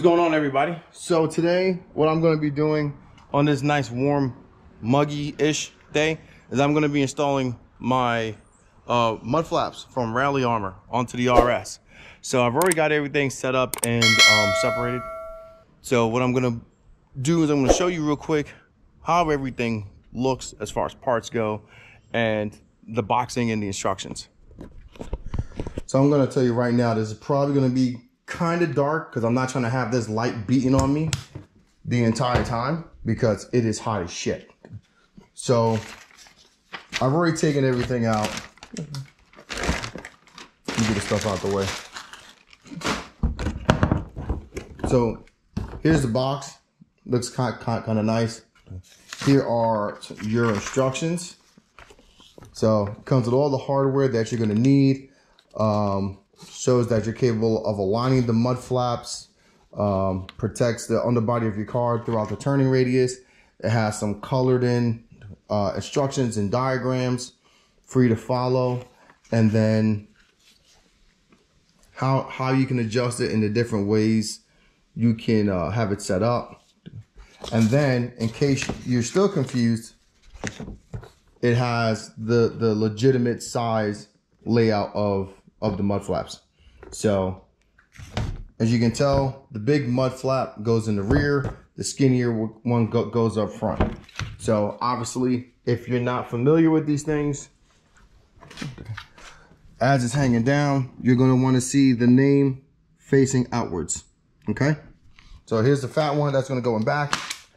What's going on, everybody? So today what I'm going to be doing on this nice warm muggy-ish day is I'm going to be installing my mud flaps from Rally Armor onto the RS. So I've already got everything set up and separated. So what I'm going to do is I'm going to show you real quick how everything looks as far as parts go and the boxing and the instructions. So I'm going to tell you right now, this is probably going to be kind of dark because I'm not trying to have this light beating on me the entire time because it is hot as shit. So I've already taken everything out. Let me get the stuff out the way. So here's the box. Looks kind of nice. Here are your instructions. So it comes with all the hardware that you're going to need. Shows that you're capable of aligning the mud flaps, protects the underbody of your car throughout the turning radius. It has some colored in instructions and diagrams for you to follow, and then how you can adjust it in the different ways you can have it set up. And then in case you're still confused, it has the legitimate size layout of the mud flaps. So as you can tell, the big mud flap goes in the rear, the skinnier one goes up front. So obviously, if you're not familiar with these things, as it's hanging down, you're going to want to see the name facing outwards. Okay, so here's the fat one that's going to go in back.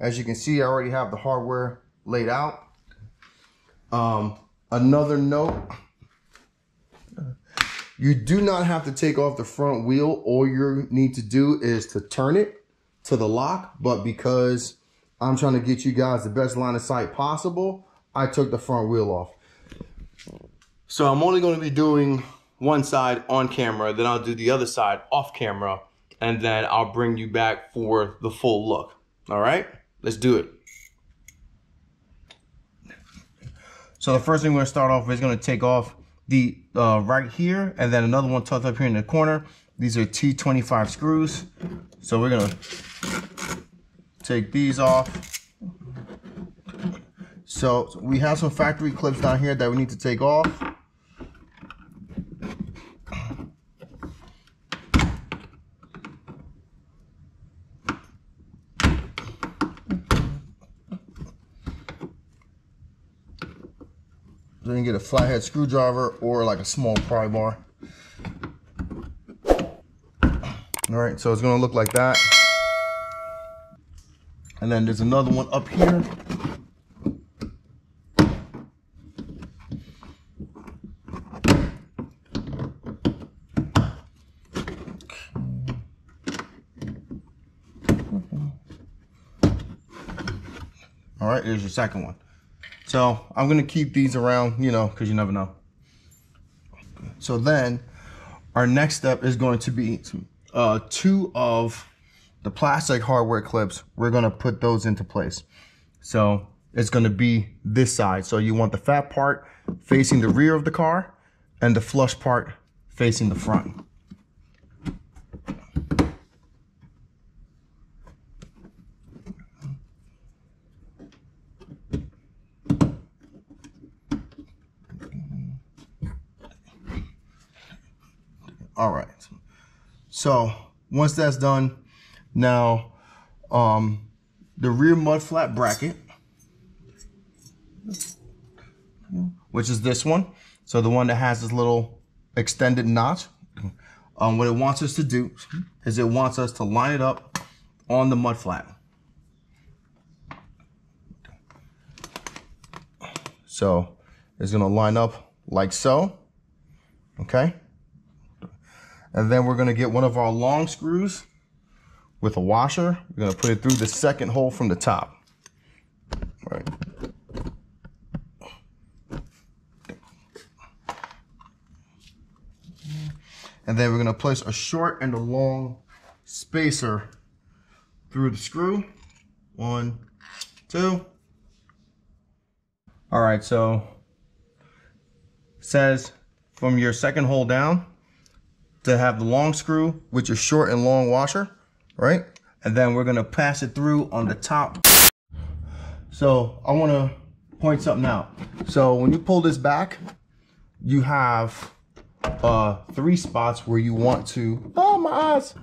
As you can see, I already have the hardware laid out. Another note, you do not have to take off the front wheel. All you need to do is to turn it to the lock. But because I'm trying to get you guys the best line of sight possible, I took the front wheel off. So I'm only going to be doing one side on camera, then I'll do the other side off camera, and then I'll bring you back for the full look. All right, let's do it. So the first thing we're going to start off with is going to take off the right here, and then another one tucked up here in the corner. These are T25 screws. So we're gonna take these off. So we have some factory clips down here that we need to take off. Then get a flathead screwdriver or like a small pry bar. All right, so it's gonna look like that. And then there's another one up here. All right, there's your second one. So I'm gonna keep these around, you know, because you never know. So then our next step is going to be two of the plastic hardware clips. We're gonna put those into place. So it's gonna be this side. So you want the fat part facing the rear of the car and the flush part facing the front. All right, so once that's done, now the rear mud flap bracket, which is this one, so the one that has this little extended notch, what it wants us to do is it wants us to line it up on the mud flap. So it's gonna line up like so, okay? And then we're gonna get one of our long screws with a washer. We're gonna put it through the second hole from the top. All right. And then we're gonna place a short and a long spacer through the screw. One, two. All right, so it says from your second hole down, to have the long screw with your short and long washer right? And then we're gonna pass it through on the top. So I wanna point something out. So when you pull this back, you have three spots where you want to, oh my eyes.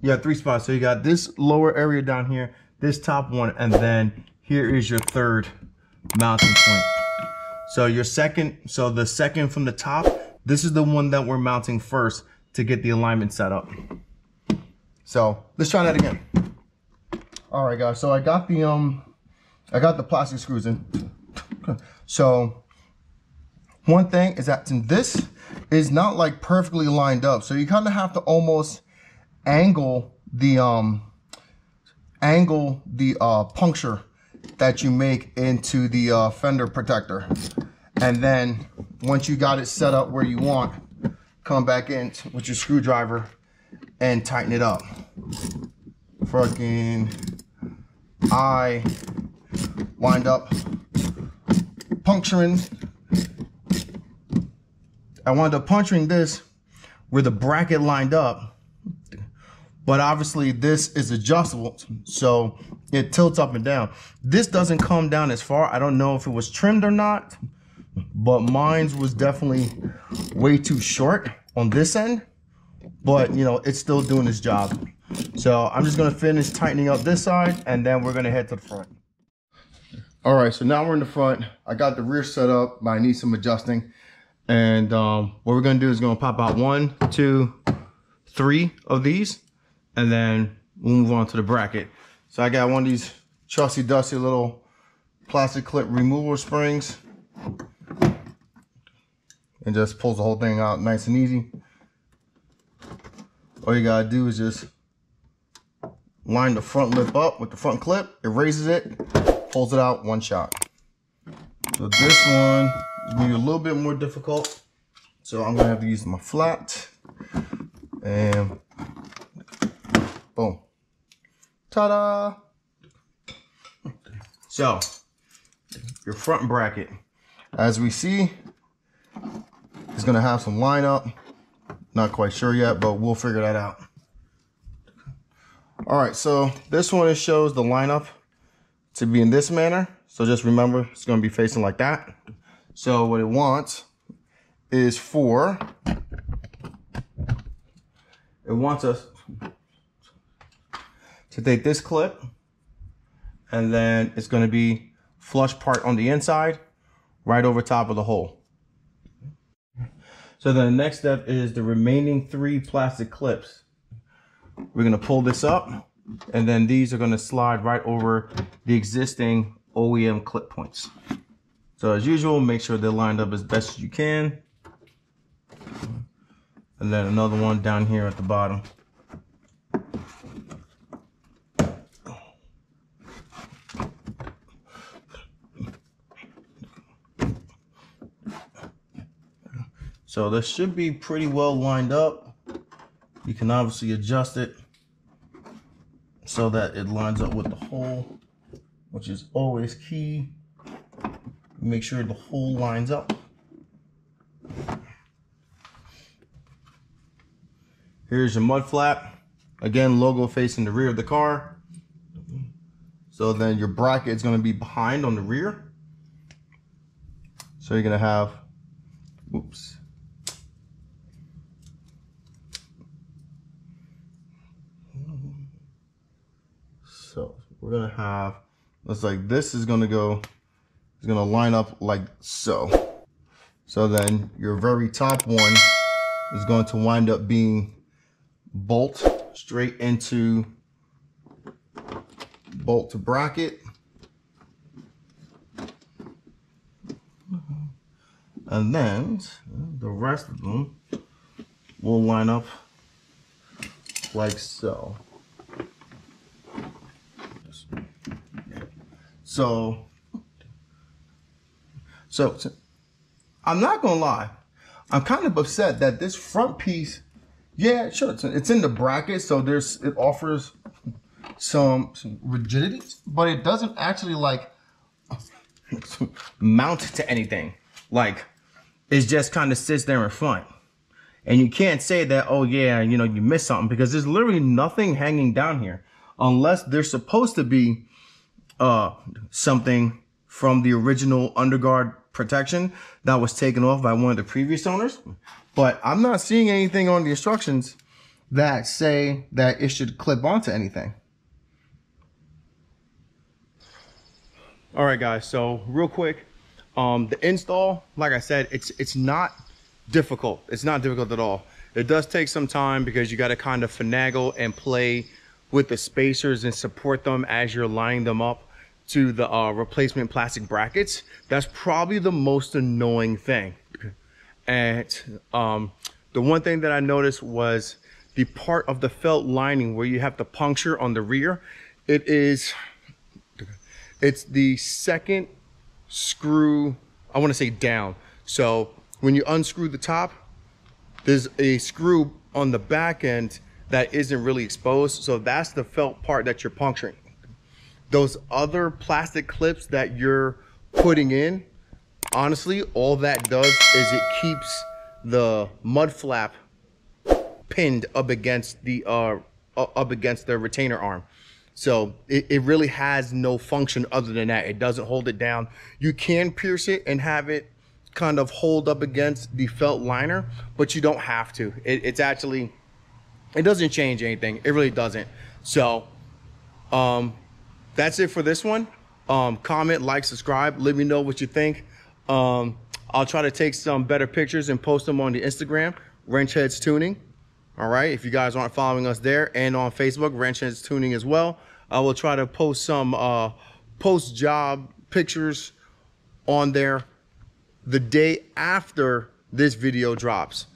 You have three spots. So you got this lower area down here, this top one, and then here is your third mounting point. So your second, so the second from the top, this is the one that we're mounting first to get the alignment set up. So let's try that again. All right, guys. So I got the plastic screws in. So one thing is that this is not like perfectly lined up. So you kind of have to almost angle the puncture that you make into the fender protector. And then once you got it set up where you want, come back in with your screwdriver and tighten it up. Fucking I wind up puncturing. I wound up puncturing this where the bracket lined up, but obviously this is adjustable, so it tilts up and down. This doesn't come down as far. I don't know if it was trimmed or not, but mine's was definitely way too short on this end, but you know, it's still doing its job. So I'm just gonna finish tightening up this side and then we're gonna head to the front. All right, so now we're in the front. I got the rear set up, but I need some adjusting. And what we're gonna do is gonna pop out 1, 2, 3 of these, and then we'll move on to the bracket. So I got one of these trusty dusty little plastic clip removal springs, and just pulls the whole thing out nice and easy. All you gotta do is just line the front lip up with the front clip, it raises it, pulls it out one shot. So this one is gonna be a little bit more difficult. So I'm gonna have to use my flat, and boom, ta-da. So your front bracket, as we see, is gonna have some lineup. Not quite sure yet, but we'll figure that out. All right, so this one, it shows the lineup to be in this manner. So just remember, it's gonna be facing like that. So what it wants is it wants us to take this clip, and then it's gonna be flush part on the inside, right over top of the hole. So then the next step is the remaining 3 plastic clips. We're gonna pull this up, and then these are gonna slide right over the existing OEM clip points. So as usual, make sure they're lined up as best as you can. And then another one down here at the bottom. So this should be pretty well lined up. You can obviously adjust it so that it lines up with the hole, which is always key. Make sure the hole lines up. Here's your mud flap. Again, logo facing the rear of the car. So then your bracket is gonna be behind on the rear. So you're gonna have, oops. So we're gonna have, looks like this is gonna go, it's gonna line up like so. So then your very top one is going to wind up being bolt straight into bolt to bracket. And then the rest of them will line up like so. So I'm not gonna lie, I'm kind of upset that this front piece, yeah, sure, it's in the bracket, so it offers some rigidity, but it doesn't actually like mount to anything. Like, it just kind of sits there in front. And you can't say that, oh yeah, you know, you missed something, because there's literally nothing hanging down here unless there's supposed to be something from the original underguard protection that was taken off by one of the previous owners. But I'm not seeing anything on the instructions that say that it should clip onto anything. All right guys, so real quick, the install, like I said, it's not difficult. It's not difficult at all. It does take some time because you got to kind of finagle and play with the spacers and support them as you're lining them up to the replacement plastic brackets. That's probably the most annoying thing. And the one thing that I noticed was the part of the felt lining where you have to puncture on the rear. It's the second screw, I want to say down. So when you unscrew the top, there's a screw on the back end that isn't really exposed. So that's the felt part that you're puncturing. Those other plastic clips that you're putting in, honestly, all that does is it keeps the mud flap pinned up against the retainer arm. So it really has no function other than that. It doesn't hold it down. You can pierce it and have it kind of hold up against the felt liner, but you don't have to. It's actually, it doesn't change anything. It really doesn't. So that's it for this one. Comment, like, subscribe. Let me know what you think. I'll try to take some better pictures and post them on the Instagram, Wrench Heads Tuning. All right, if you guys aren't following us there, and on Facebook, Wrench Heads Tuning as well. I will try to post some post-job pictures on there the day after this video drops.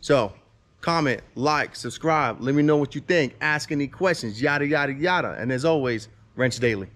So comment, like, subscribe. Let me know what you think. Ask any questions, yada, yada, yada. And as always, Wrench Daily.